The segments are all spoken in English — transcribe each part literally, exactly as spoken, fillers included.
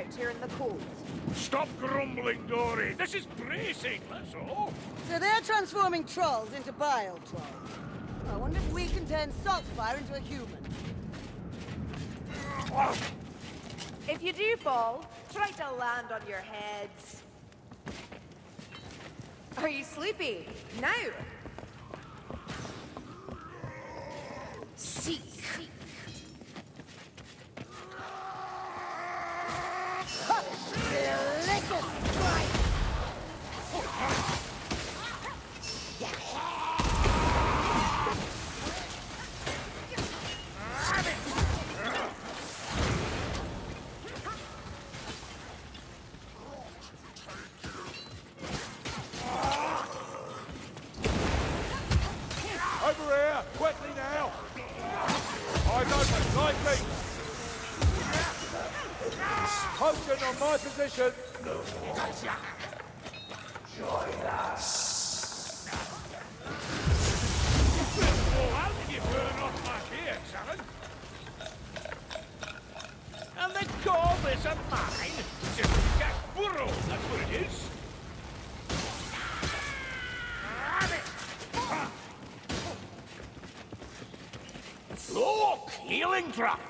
out here in the cold. Stop grumbling, Dory. This is bracing, that's all. So they're transforming trolls into bile trolls. I wonder if we can turn saltfire into a human. If you do fall, try to land on your heads. Are you sleepy? Now! Seek! Ha! Delicious strike! Position. Gotcha. Join us. Well, how did you burn off my ear, Sharon? And the gold isn't mine. Just got burrowed, that's what it is. Look, healing draft.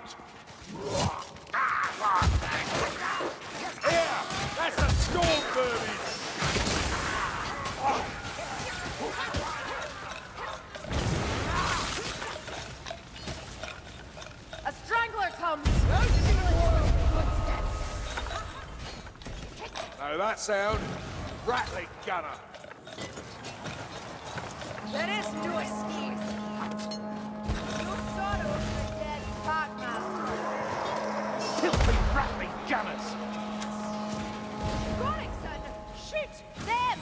That sound, rattling gunner. There is no escape. You sort of the dead park master. Tilting rattling gunners. Running, son. Shoot them.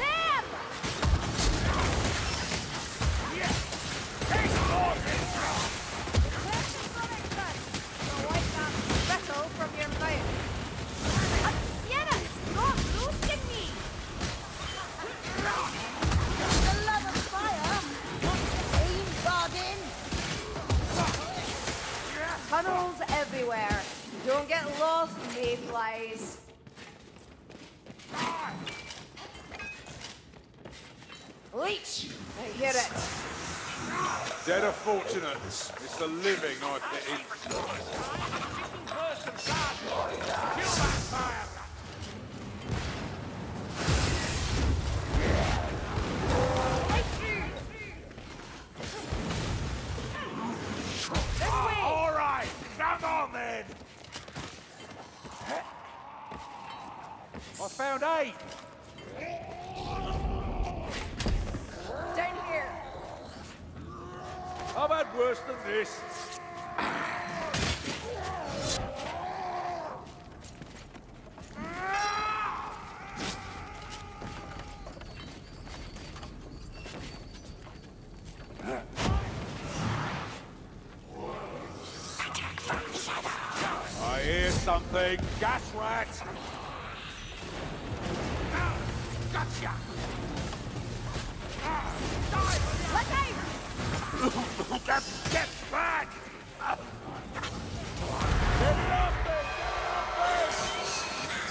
Them. Yes. Take orders. Attention, running, son. The white mountain vessel from your fire. Tunnels everywhere. Don't get lost, mayflies. Leech! I hear it. Dead or fortunate, it's the living I pity. Kill that fire! I found eight! Down here! I've had worse than this! I hear something! Gas rats! Gotcha! Ah, die! Let go! Get, get back! Ah. Get off this! Get off this!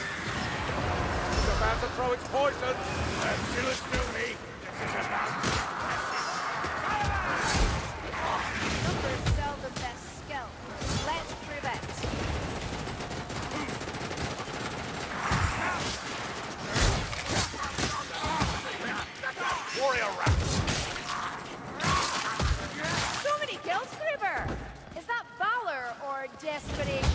It's about to throw its poison! Until it's guilty! This is about to... Numbers sell the best skill. Let's prove it! Warrior rats. So many kills, Kruber! Is that valor or desperation?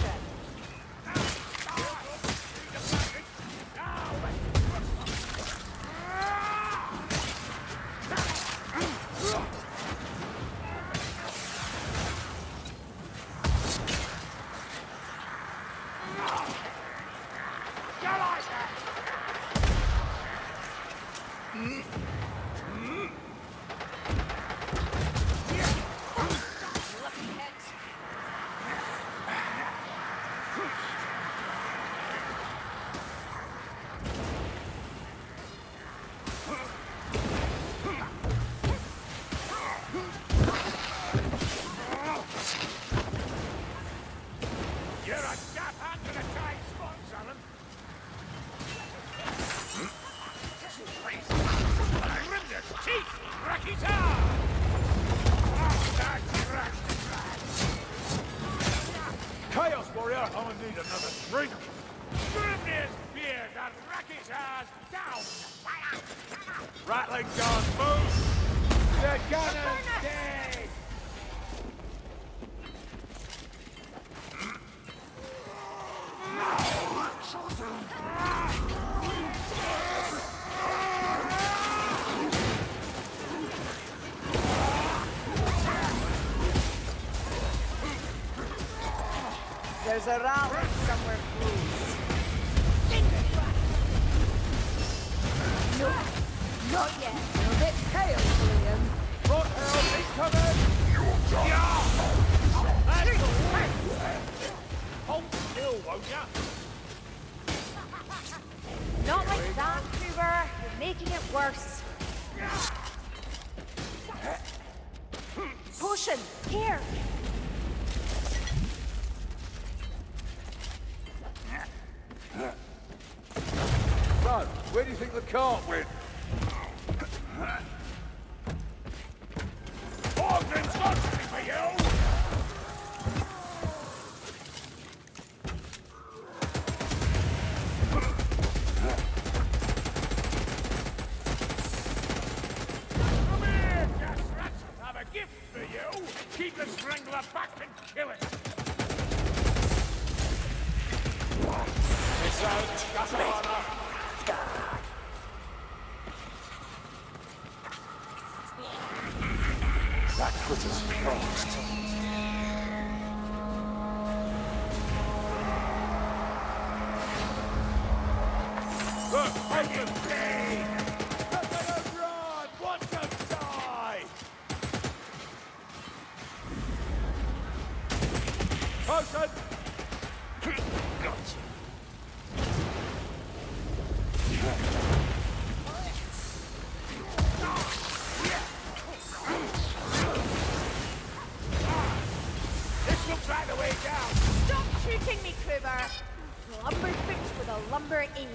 You're a deaf hand to the time, sponsor! the drink. Goodness, beer that rackets us down. Rattling guard, move. They're gonna stay. There's a route somewhere, please. No, not yet. A bit pale, William. What else is coming? Yeah! That's the way. Hold still, won't ya? Not like that, Kruger. You're making it worse. Potion, here. So, where do you think the cart went? I've been searching for you! Come here, gas rat! I have a gift for you! Keep the strangler back and kill it! It's out! That's all enough! That critter's crossed. Look, I can see! Let them run! Want to die! Potion! Gotcha! Lumber fixed with a lumber aim.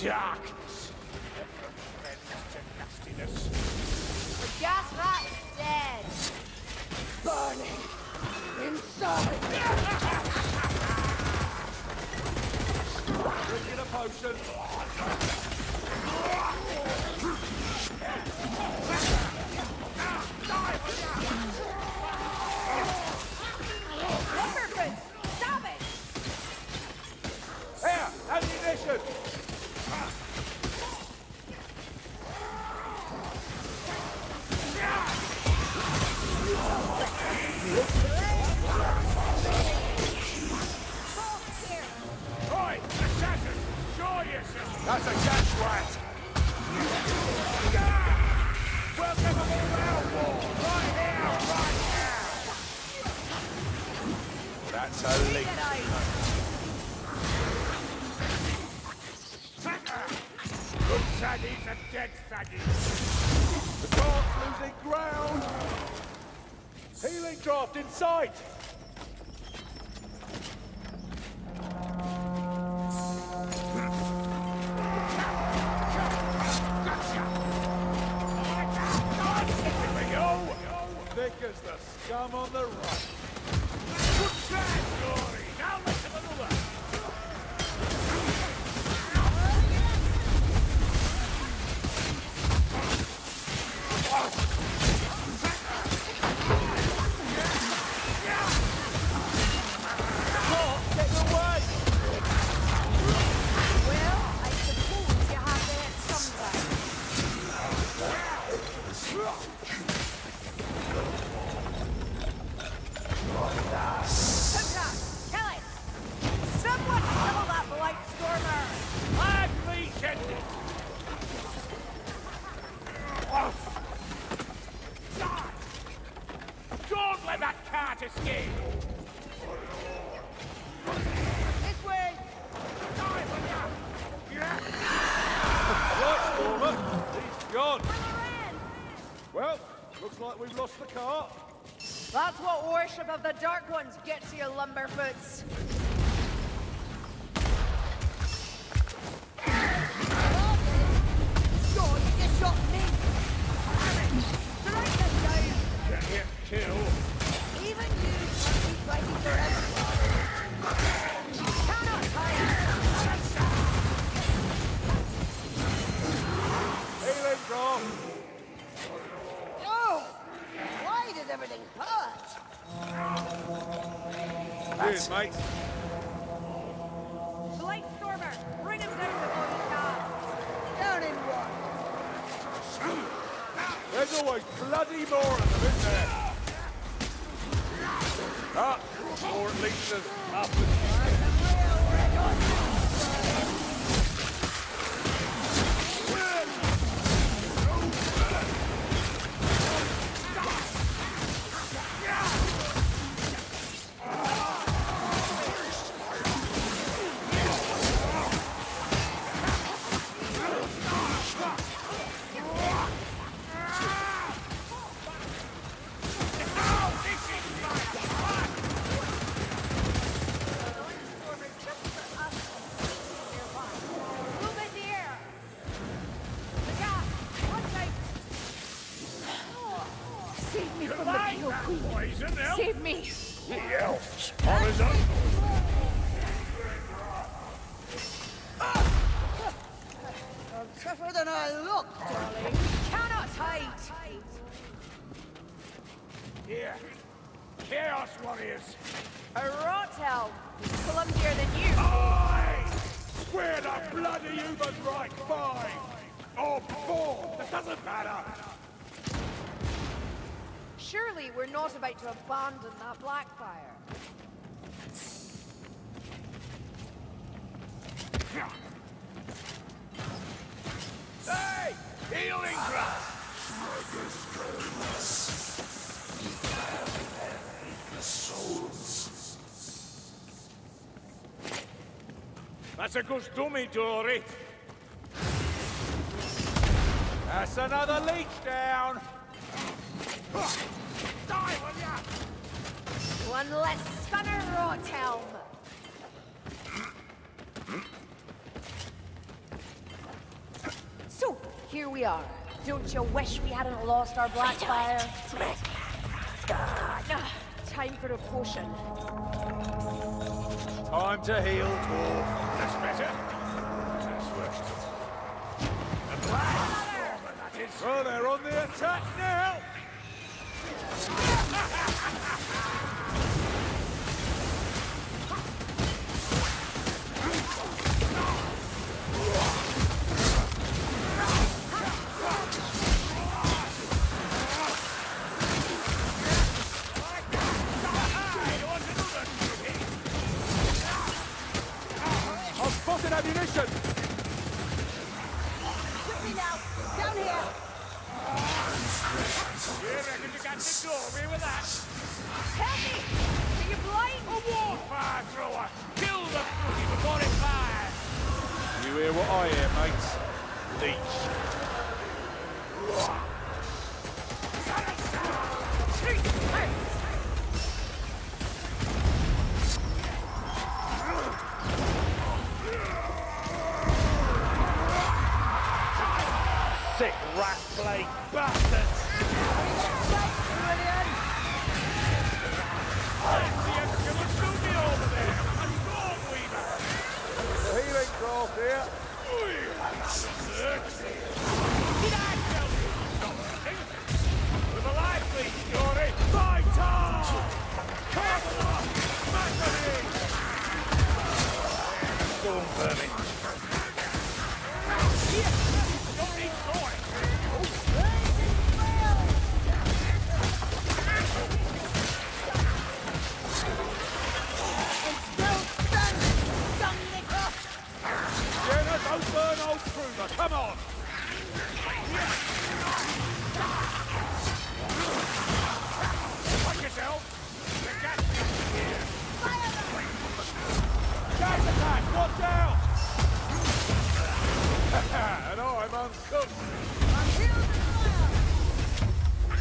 Darkness! Never to nastiness. The gas rat is dead! Burning! Inside! Bring in a potion! Lumberman! Stop it! Here! Ammunition! That's a gas rat! We'll give them all our war! Right now! Right now! That's a leak! Good saggies and dead saggies! The cart's losing ground! Healing draft in sight! Is the scum on the right. Good try, glory. Now let's have another. Oh, get away. Well, I suppose you have it somewhere. like we've lost the cart. That's what worship of the Dark Ones gets you, Lumberfoots. God, you just shot me. Strike them down. Get hit, kill. Even you should be fighting forever. You cannot hide. Healing drop. Everything hurt. That's it, mate. Blightstormer, bring him down before he dies. Down in one. There's always bloody more of them, isn't there? Up, or at least as up as you can. To abandon that Blackfire. Hey! Healing grass! The souls. That's a costume, Dory. That's another leech down. Die, will ya? One less stunner, Rothelm. So, here we are. Don't you wish we hadn't lost our Blackfire? Time for a potion. Time to heal, dwarf. That's better. That's worse. The Blackfire! Well, they're on the attack now! I've spotted ammunition!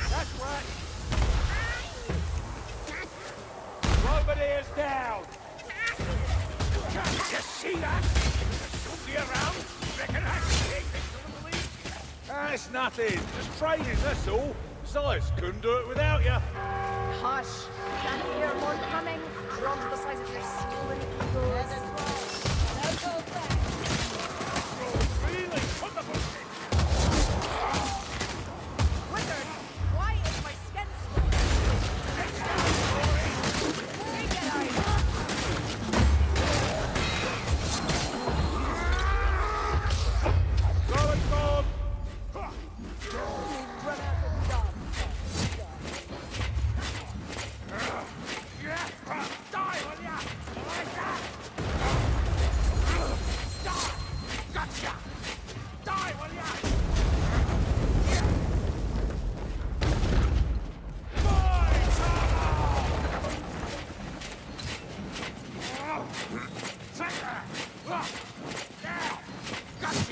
That's right. It's nothing. Just trading, that's all. Besides, couldn't do it without you. Hush. Can't hear one coming. Drums the size of your stealing eagles. Now go back.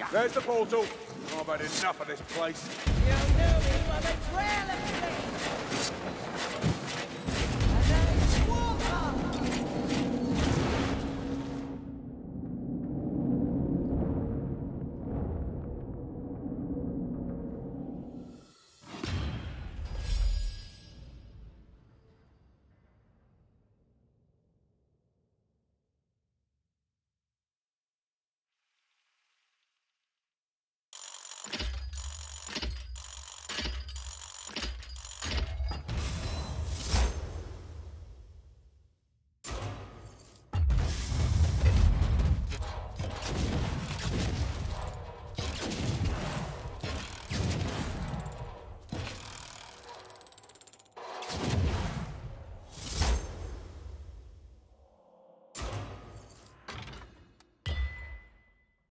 There's the portal. I've had enough of this place. You know me, I'm a trail of things.